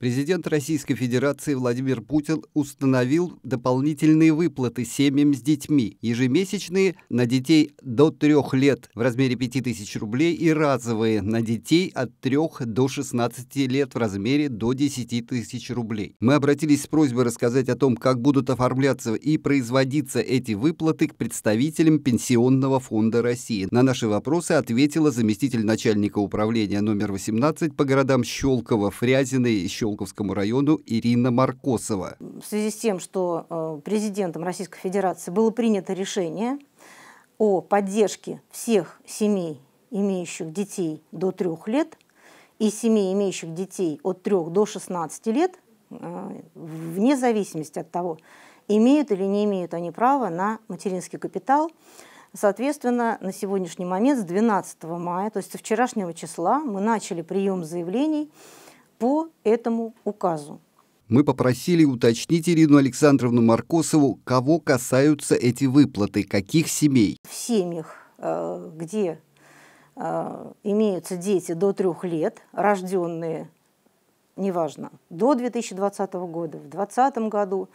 Президент Российской Федерации Владимир Путин установил дополнительные выплаты семьям с детьми, ежемесячные на детей до 3 лет в размере 5000 рублей и разовые на детей от 3 до 16 лет в размере до 10 тысяч рублей. Мы обратились с просьбой рассказать о том, как будут оформляться и производиться эти выплаты к представителям Пенсионного фонда России. На наши вопросы ответила заместитель начальника управления номер 18 по городам Щелково, Фрязино и Щелковскому району Ирина Маркосова. В связи с тем, что президентом Российской Федерации было принято решение о поддержке всех семей, имеющих детей до 3 лет, и семей, имеющих детей от 3 до 16 лет, вне зависимости от того, имеют или не имеют они право на материнский капитал. Соответственно, на сегодняшний момент, с 12 мая, то есть со вчерашнего числа, мы начали прием заявлений по этому указу. Мы попросили уточнить Ирину Александровну Маркосову, кого касаются эти выплаты, каких семей. В семьях, где имеются дети до 3 лет, рожденные, неважно, до 2020 года, в 2020 году,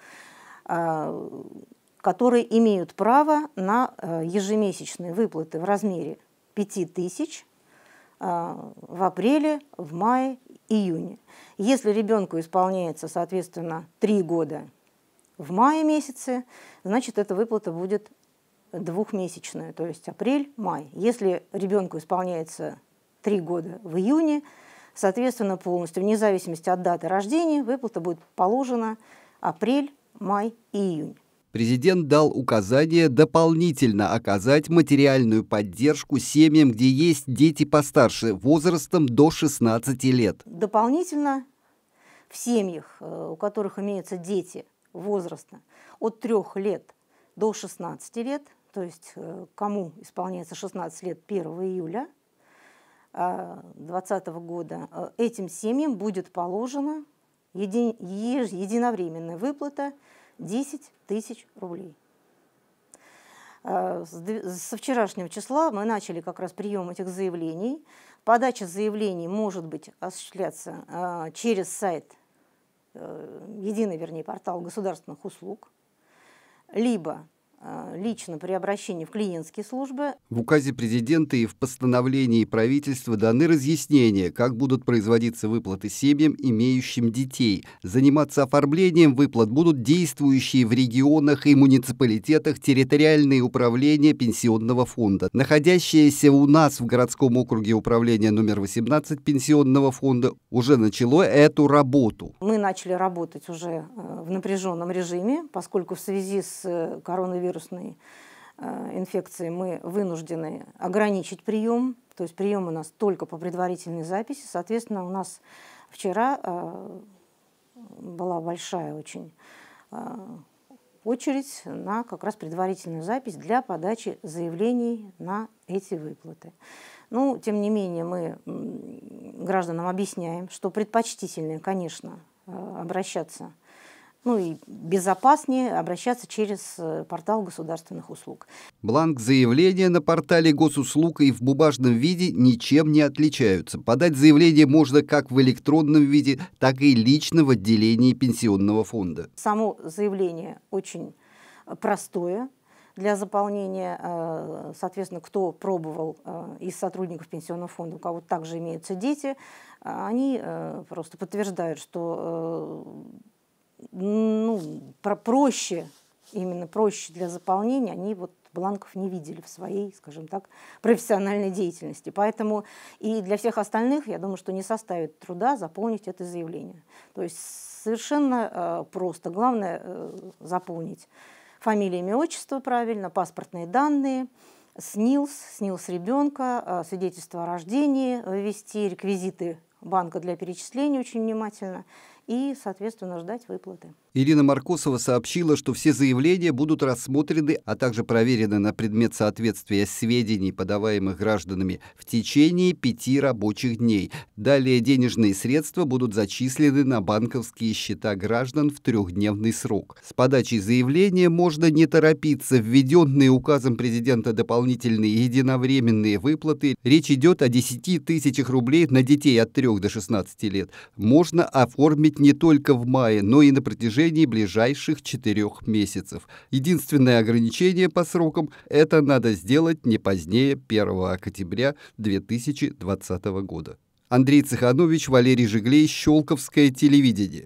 которые имеют право на ежемесячные выплаты в размере 5000 в апреле, в мае, июне. Если ребенку исполняется, соответственно, 3 года в мае месяце, значит, эта выплата будет двухмесячная, то есть апрель-май. Если ребенку исполняется 3 года в июне, соответственно, полностью, вне зависимости от даты рождения, выплата будет положена апрель, май и июнь. Президент дал указание дополнительно оказать материальную поддержку семьям, где есть дети постарше, возрастом до 16 лет. Дополнительно в семьях, у которых имеются дети возраста от 3 лет до 16 лет, то есть кому исполняется 16 лет 1 июля 2020 года, этим семьям будет положена единовременная выплата 10 тысяч рублей. Со вчерашнего числа мы начали как раз прием этих заявлений. Подача заявлений может быть осуществляться через сайт, единый портал государственных услуг, либо лично при обращении в клиентские службы. В указе президента и в постановлении правительства даны разъяснения, как будут производиться выплаты семьям, имеющим детей. Заниматься оформлением выплат будут действующие в регионах и муниципалитетах территориальные управления Пенсионного фонда. Находящееся у нас в городском округе управление номер 18 Пенсионного фонда уже начало эту работу. Мы начали работать уже в напряженном режиме, поскольку в связи с коронавирусом инфекции мы вынуждены ограничить прием, то есть прием у нас только по предварительной записи. Соответственно, у нас вчера была большая очень очередь на как раз предварительную запись для подачи заявлений на эти выплаты. Ну, тем не менее, мы гражданам объясняем, что предпочтительнее, конечно, обращаться, ну и безопаснее обращаться через портал государственных услуг. Бланк заявления на портале госуслуг и в бумажном виде ничем не отличаются. Подать заявление можно как в электронном виде, так и лично в отделении Пенсионного фонда. Само заявление очень простое для заполнения. Соответственно, кто пробовал из сотрудников Пенсионного фонда, у кого также имеются дети, они просто подтверждают, что... Ну, проще, именно проще для заполнения, они вот бланков не видели в своей, скажем так, профессиональной деятельности. Поэтому и для всех остальных, я думаю, что не составит труда заполнить это заявление. То есть совершенно просто. Главное заполнить фамилию, имя, отчество правильно, паспортные данные, СНИЛС ребенка, свидетельство о рождении, ввести реквизиты банка для перечисления очень внимательно и, соответственно, ждать выплаты. Ирина Маркосова сообщила, что все заявления будут рассмотрены, а также проверены на предмет соответствия сведений, подаваемых гражданами, в течение 5 рабочих дней. Далее денежные средства будут зачислены на банковские счета граждан в 3-дневный срок. С подачей заявления можно не торопиться. Введенные указом президента дополнительные единовременные выплаты, речь идет о 10 тысячах рублей на детей от 3 до 16 лет, можно оформить будет не только в мае, но и на протяжении ближайших 4 месяцев. Единственное ограничение по срокам – это надо сделать не позднее 1 октября 2020 года. Андрей Цеханович, Валерий Жиглей, Щелковское телевидение.